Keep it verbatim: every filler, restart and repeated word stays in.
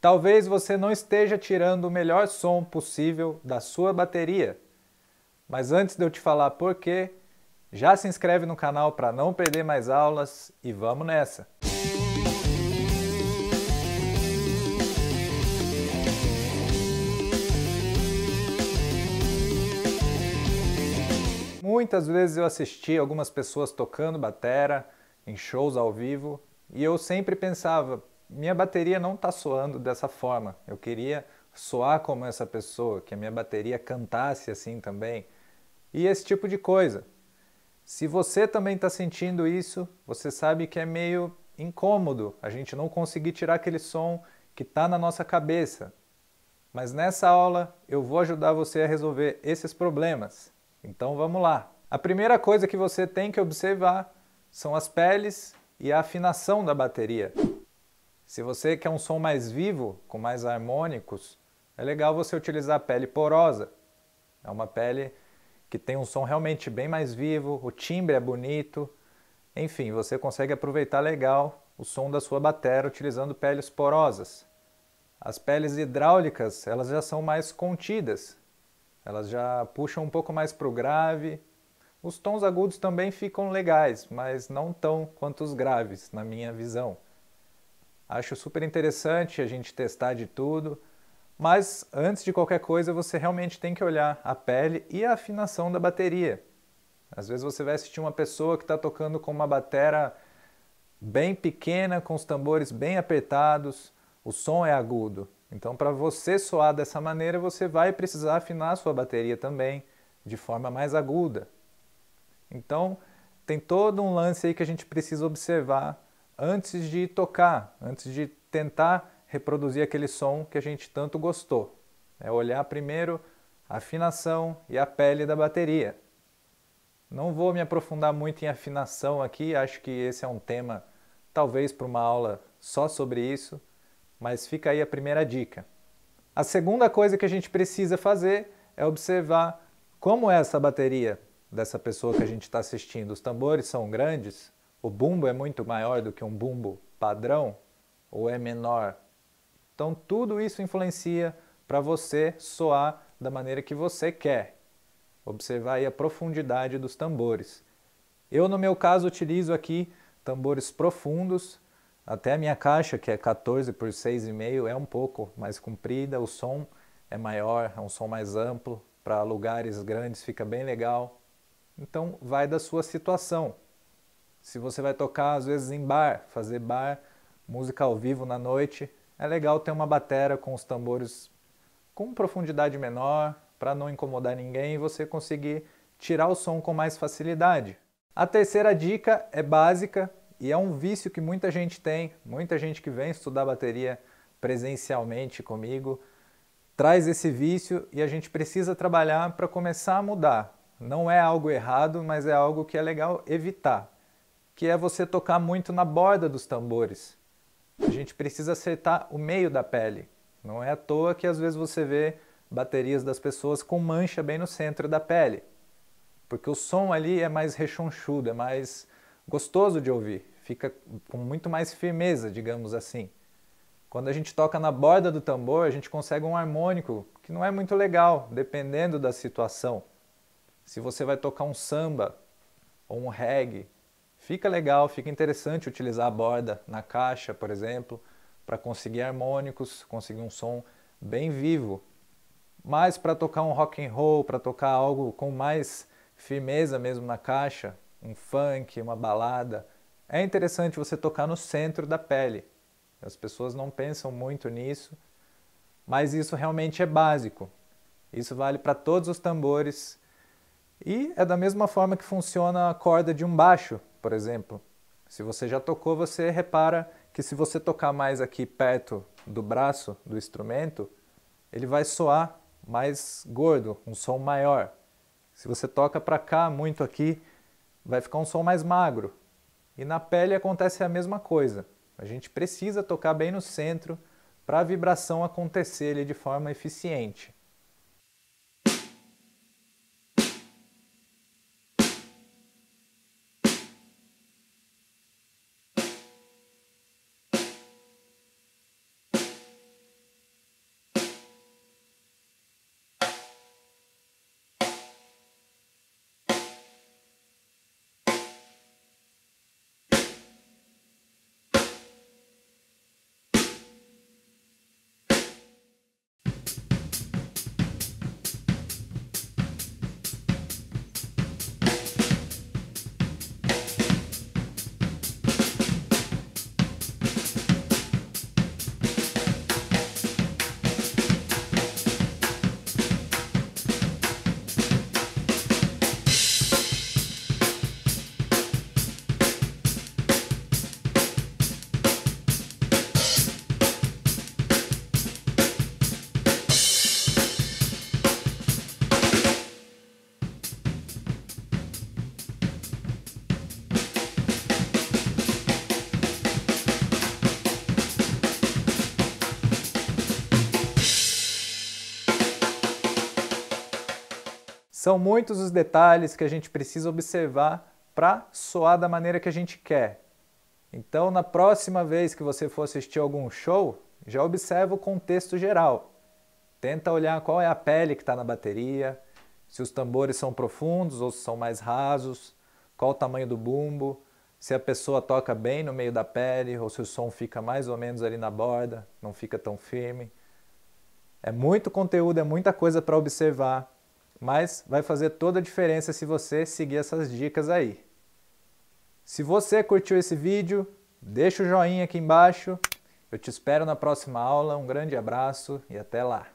Talvez você não esteja tirando o melhor som possível da sua bateria. Mas antes de eu te falar por quê, já se inscreve no canal para não perder mais aulas e vamos nessa! Muitas vezes eu assisti algumas pessoas tocando batera em shows ao vivo e eu sempre pensava: minha bateria não está soando dessa forma, eu queria soar como essa pessoa, que a minha bateria cantasse assim também, e esse tipo de coisa. Se você também está sentindo isso, você sabe que é meio incômodo a gente não conseguir tirar aquele som que está na nossa cabeça. Mas nessa aula eu vou ajudar você a resolver esses problemas, então vamos lá. A primeira coisa que você tem que observar são as peles e a afinação da bateria. Se você quer um som mais vivo, com mais harmônicos, é legal você utilizar a pele porosa. É uma pele que tem um som realmente bem mais vivo, o timbre é bonito. Enfim, você consegue aproveitar legal o som da sua batera utilizando peles porosas. As peles hidráulicas, elas já são mais contidas. Elas já puxam um pouco mais para o grave. Os tons agudos também ficam legais, mas não tão quanto os graves, na minha visão. Acho super interessante a gente testar de tudo, mas antes de qualquer coisa você realmente tem que olhar a pele e a afinação da bateria. Às vezes você vai assistir uma pessoa que está tocando com uma batera bem pequena, com os tambores bem apertados, o som é agudo. Então, para você soar dessa maneira, você vai precisar afinar a sua bateria também, de forma mais aguda. Então, tem todo um lance aí que a gente precisa observar antes de tocar, antes de tentar reproduzir aquele som que a gente tanto gostou. É olhar primeiro a afinação e a pele da bateria. Não vou me aprofundar muito em afinação aqui, acho que esse é um tema talvez para uma aula só sobre isso, mas fica aí a primeira dica. A segunda coisa que a gente precisa fazer é observar como é essa bateria dessa pessoa que a gente está assistindo. Os tambores são grandes? O bumbo é muito maior do que um bumbo padrão ou é menor? Então tudo isso influencia para você soar da maneira que você quer. Observar aí a profundidade dos tambores. Eu, no meu caso, utilizo aqui tambores profundos. Até a minha caixa, que é quatorze por seis e meio, é um pouco mais comprida. O som é maior, é um som mais amplo. Para lugares grandes fica bem legal. Então vai da sua situação. Se você vai tocar, às vezes, em bar, fazer bar, música ao vivo na noite, é legal ter uma batera com os tambores com profundidade menor, para não incomodar ninguém e você conseguir tirar o som com mais facilidade. A terceira dica é básica e é um vício que muita gente tem, muita gente que vem estudar bateria presencialmente comigo, traz esse vício e a gente precisa trabalhar para começar a mudar. Não é algo errado, mas é algo que é legal evitar, que é você tocar muito na borda dos tambores. A gente precisa acertar o meio da pele. Não é à toa que às vezes você vê baterias das pessoas com mancha bem no centro da pele, porque o som ali é mais rechonchudo, é mais gostoso de ouvir, fica com muito mais firmeza, digamos assim. Quando a gente toca na borda do tambor, a gente consegue um harmônico que não é muito legal, dependendo da situação. Se você vai tocar um samba ou um reggae, fica legal, fica interessante utilizar a borda na caixa, por exemplo, para conseguir harmônicos, conseguir um som bem vivo. Mas para tocar um rock and roll, para tocar algo com mais firmeza mesmo na caixa, um funk, uma balada, é interessante você tocar no centro da pele. As pessoas não pensam muito nisso, mas isso realmente é básico. Isso vale para todos os tambores e é da mesma forma que funciona a corda de um baixo. Por exemplo, se você já tocou, você repara que se você tocar mais aqui perto do braço do instrumento, ele vai soar mais gordo, um som maior. Se você toca para cá, muito aqui, vai ficar um som mais magro. E na pele acontece a mesma coisa. A gente precisa tocar bem no centro para a vibração acontecer ali de forma eficiente. São muitos os detalhes que a gente precisa observar para soar da maneira que a gente quer. Então, na próxima vez que você for assistir algum show, já observa o contexto geral. Tenta olhar qual é a pele que está na bateria, se os tambores são profundos ou se são mais rasos, qual o tamanho do bumbo, se a pessoa toca bem no meio da pele ou se o som fica mais ou menos ali na borda, não fica tão firme. É muito conteúdo, é muita coisa para observar, mas vai fazer toda a diferença se você seguir essas dicas aí. Se você curtiu esse vídeo, deixa o joinha aqui embaixo. Eu te espero na próxima aula, um grande abraço e até lá!